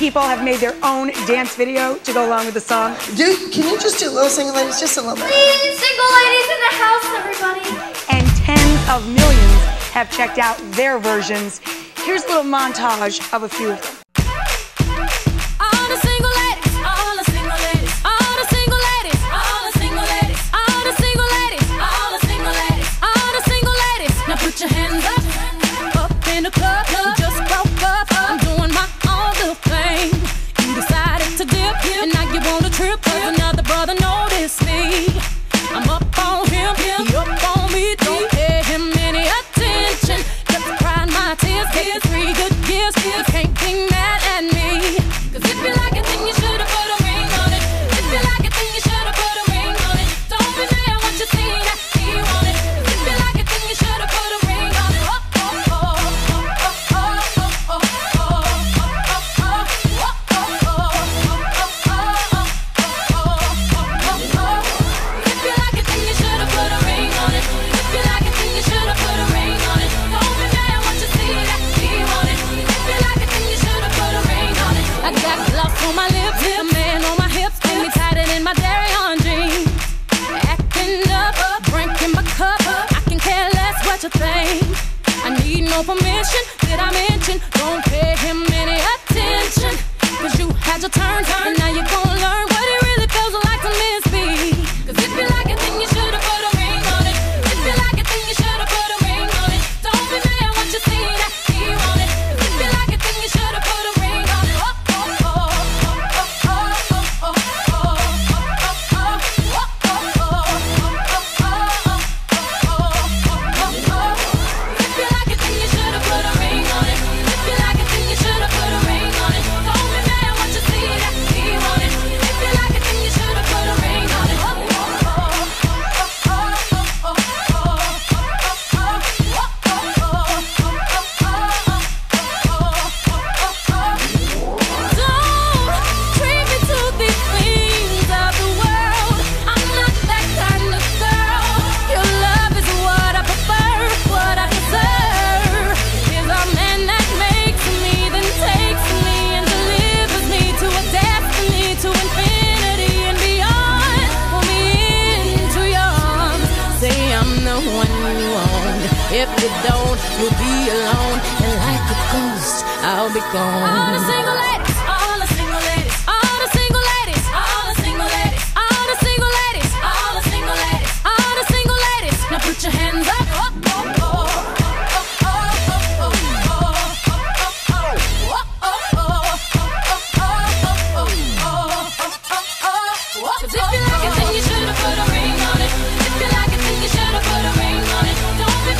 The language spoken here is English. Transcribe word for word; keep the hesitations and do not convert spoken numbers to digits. people have made their own dance video to go along with the song. Do, can you just do a little Single Ladies, just a little bit? Please, Single Ladies in the house, everybody. And tens of millions have checked out their versions. Here's a little montage of a few of them. I need no permission, did I mention? Don't pay him any attention, cause you had your turn, and now you're gonna learn what it really feels like to miss me. Cause if you like it, then you should've put a ring on it. If you like it, then you should've put a ring on it. Don't be mad at what you see, that he want it. Cause if you like it, then you should've put a ring on it. Oh, oh, oh, oh, oh, oh, oh, oh, oh, if you don't, you'll be alone, and like a ghost, I'll be gone. All the single ladies, all the single ladies, all the single ladies, all the single ladies, all the single ladies, all the single ladies, all the single ladies. Now put your hands up. Oh, oh, oh. If you like it, then you should've put a ring on it. If you like it, then you should've put a ring on it. Don't be